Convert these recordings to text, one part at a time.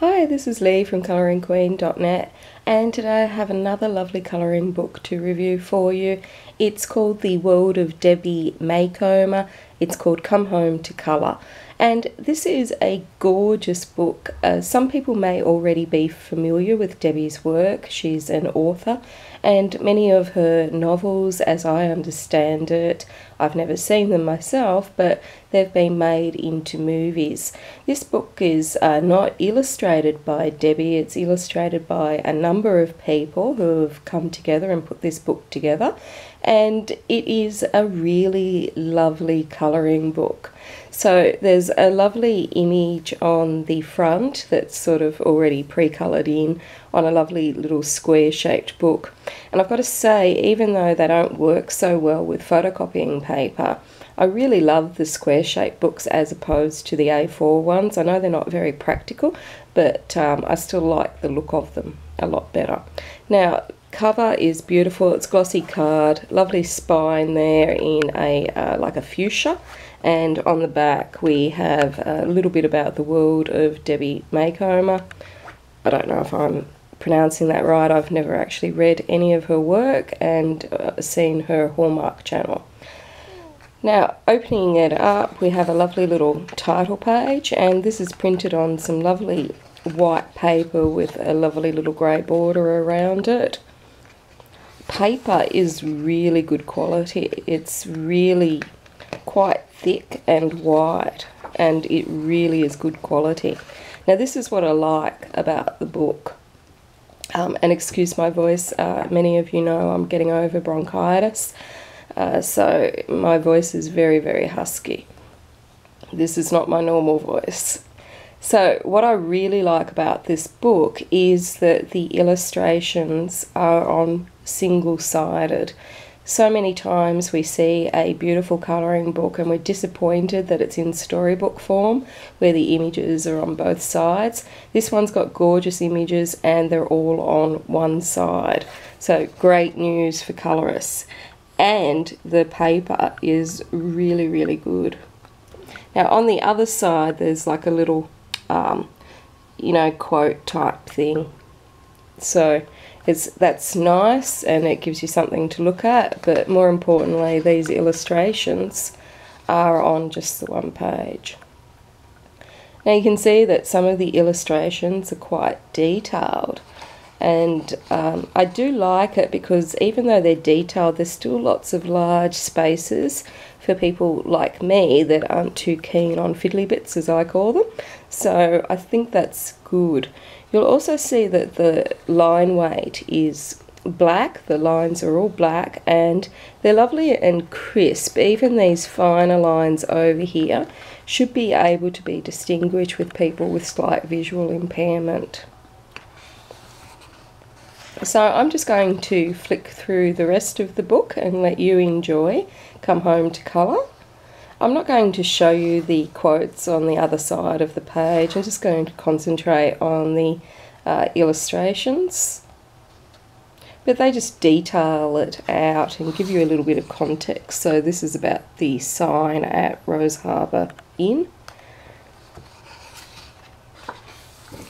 Hi, this is Lee from colouringqueen.net, and today I have another lovely colouring book to review for you. It's called The World of Debbie Macomber. It's called Come Home to Colour, and this is a gorgeous book. Some people may already be familiar with Debbie's work. She's an author, and many of her novels, as I understand it, I've never seen them myself, but they've been made into movies. This book is not illustrated by Debbie, it's illustrated by a number of people who have come together and put this book together, and it is a really lovely colouring book. So there's a lovely image on the front that's sort of already pre-coloured in on a lovely little square-shaped book. And I've got to say, even though they don't work so well with photocopying paper, I really love the square-shaped books as opposed to the A4 ones. I know they're not very practical, but I still like the look of them a lot better. Now, cover is beautiful. It's glossy card, lovely spine there in a like a fuchsia, and on the back we have a little bit about the world of Debbie Macomber. I don't know if I'm pronouncing that right. I've never actually read any of her work and seen her Hallmark channel. Now, opening it up, we have a lovely little title page, and this is printed on some lovely white paper with a lovely little grey border around it. Paper is really good quality. It's really quite thick and wide, and it really is good quality. Now, this is what I like about the book. And excuse my voice, many of you know I'm getting over bronchitis, so my voice is very, very husky. This is not my normal voice. So what I really like about this book is that the illustrations are on single-sided. So many times we see a beautiful colouring book and we're disappointed that it's in storybook form where the images are on both sides. This one's got gorgeous images and they're all on one side. So great news for colourists. And the paper is really, really good. Now on the other side there's like a little you know, quote type thing, so that's nice and it gives you something to look at, but more importantly these illustrations are on just the one page. Now you can see that some of the illustrations are quite detailed, and I do like it because even though they're detailed, there's still lots of large spaces for people like me that aren't too keen on fiddly bits, as I call them, so I think that's good. You'll also see that the line weight is black, the lines are all black, and they're lovely and crisp. Even these finer lines over here should be able to be distinguished with people with slight visual impairment. So I'm just going to flick through the rest of the book and let you enjoy Come Home to Colour. I'm not going to show you the quotes on the other side of the page. I'm just going to concentrate on the illustrations. But they just detail it out and give you a little bit of context. So this is about the sign at Rose Harbour Inn.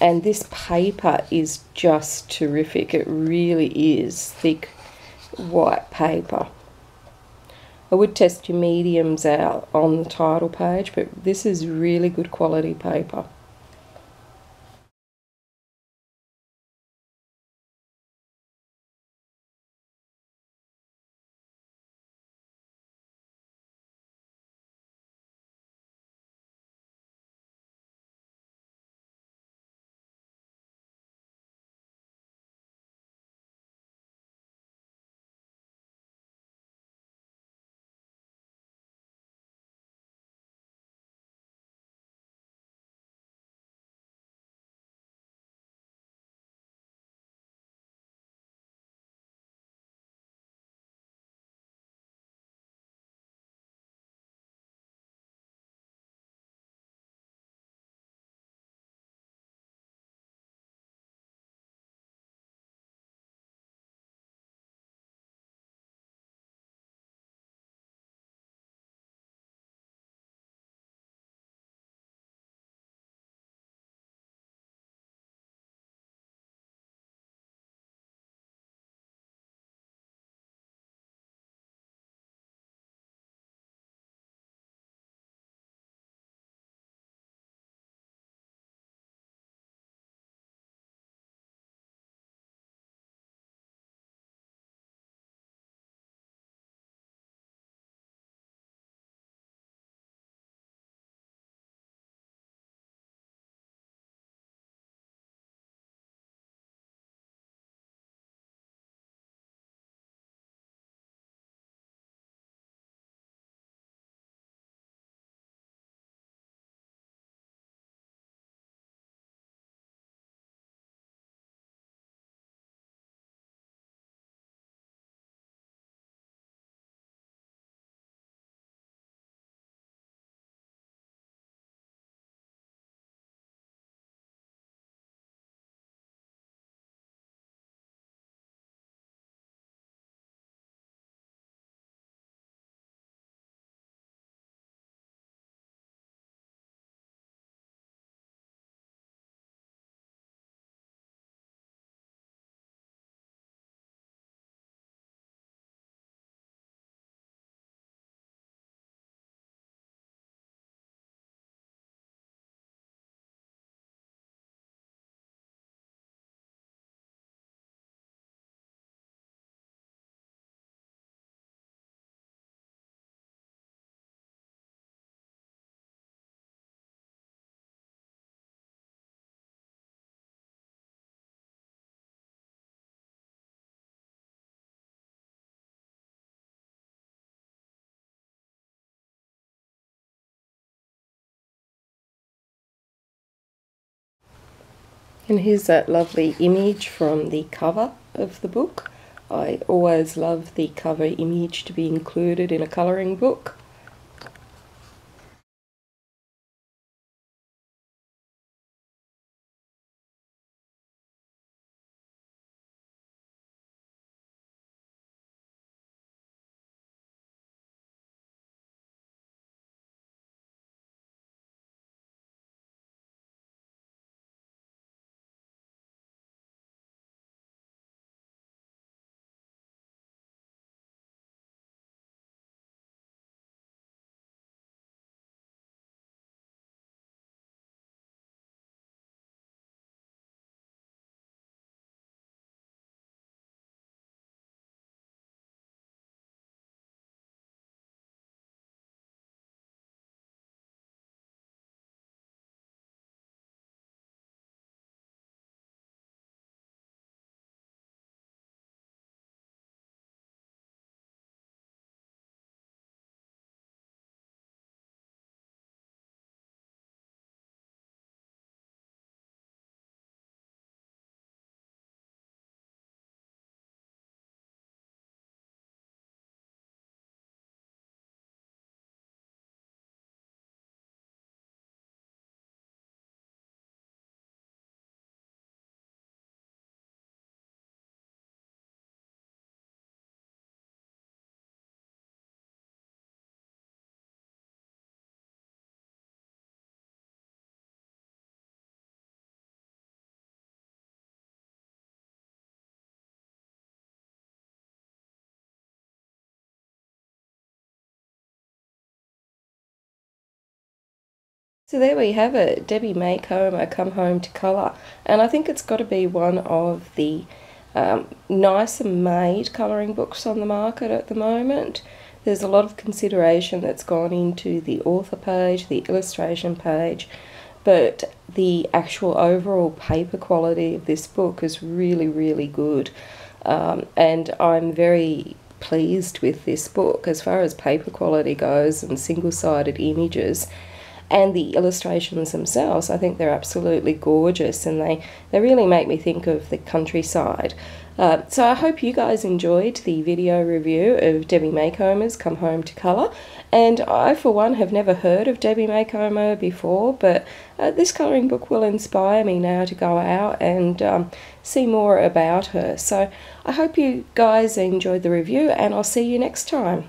And this paper is just terrific. It really is thick white paper. I would test your mediums out on the title page, but this is really good quality paper. And here's that lovely image from the cover of the book. I always love the cover image to be included in a colouring book. So there we have it, Debbie Macomber, Come Home to Colour. And I think it's got to be one of the nicer made colouring books on the market at the moment. There's a lot of consideration that's gone into the author page, the illustration page, but the actual overall paper quality of this book is really, really good. And I'm very pleased with this book as far as paper quality goes and single-sided images. And the illustrations themselves, I think they're absolutely gorgeous, and they really make me think of the countryside. So I hope you guys enjoyed the video review of Debbie Macomber's Come Home to Colour. And I, for one, have never heard of Debbie Macomber before, but this colouring book will inspire me now to go out and see more about her. So I hope you guys enjoyed the review, and I'll see you next time.